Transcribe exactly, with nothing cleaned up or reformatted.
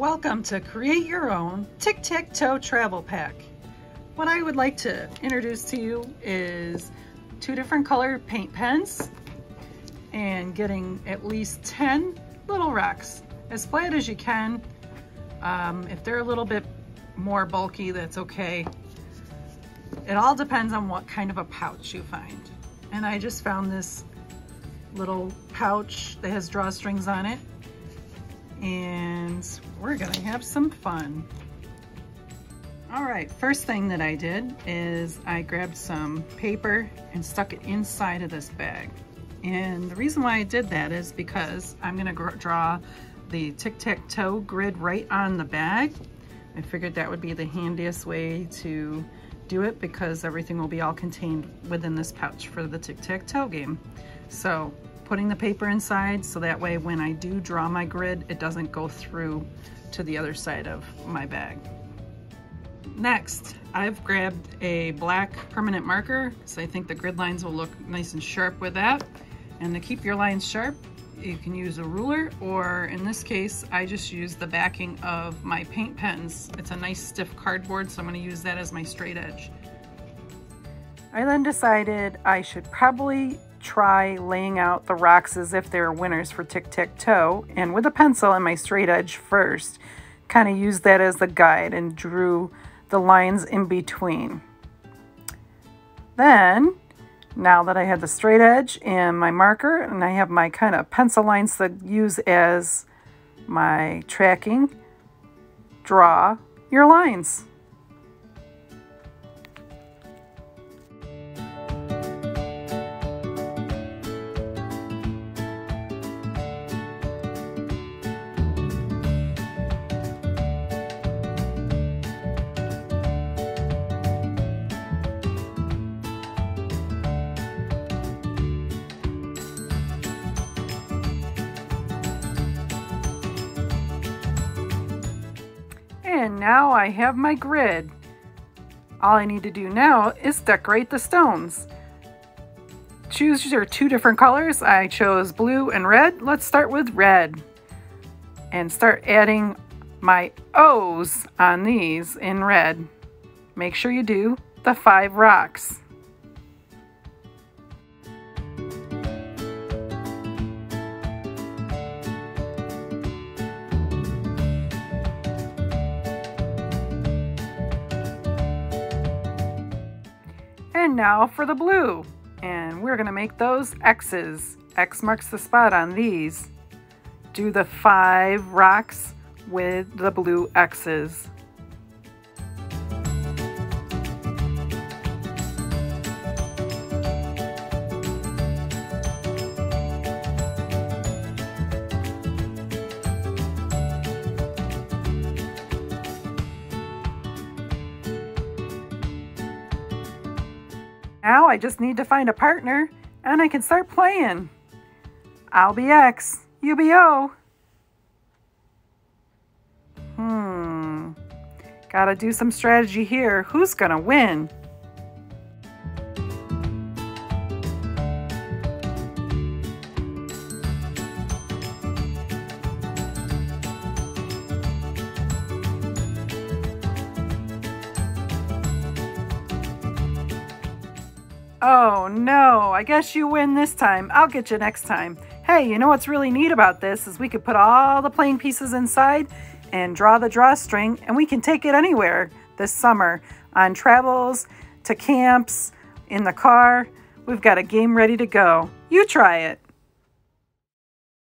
Welcome to Create Your Own Tic-Tac-Toe Travel Pack. What I would like to introduce to you is two different color paint pens and getting at least ten little rocks, as flat as you can. Um, if they're a little bit more bulky, that's okay. It all depends on what kind of a pouch you find. And I just found this little pouch that has drawstrings on it, and we're gonna have some fun. All right, first thing that I did is I grabbed some paper and stuck it inside of this bag. And the reason why I did that is because I'm gonna draw the tic-tac-toe grid right on the bag. I figured that would be the handiest way to do it because everything will be all contained within this pouch for the tic-tac-toe game. So putting the paper inside so that way when I do draw my grid, it doesn't go through to the other side of my bag. Next, I've grabbed a black permanent marker because I think the grid lines will look nice and sharp with that. And to keep your lines sharp, you can use a ruler, or in this case, I just use the backing of my paint pens. It's a nice stiff cardboard, so I'm going to use that as my straight edge. I then decided I should probably try laying out the rocks as if they're winners for tic-tac-toe, and with a pencil and my straight edge first, kind of used that as the guide and drew the lines in between. Then, now that I have the straight edge and my marker, and I have my kind of pencil lines that use as my tracking, draw your lines. And now I have my grid. All I need to do now is decorate the stones. Choose your two different colors. I chose blue and red. Let's start with red and start adding my O's on these in red. Make sure you do the five rocks. And now for the blue, and we're gonna make those X's. X marks the spot on these. Do the five rocks with the blue X's. Now I just need to find a partner, and I can start playing. I'll be X, you be O. Hmm, gotta do some strategy here. Who's gonna win? Oh no, I guess you win this time. I'll get you next time. Hey, you know what's really neat about this is we could put all the plain pieces inside and draw the drawstring, and we can take it anywhere this summer. On travels, to camps, in the car, we've got a game ready to go. You try it.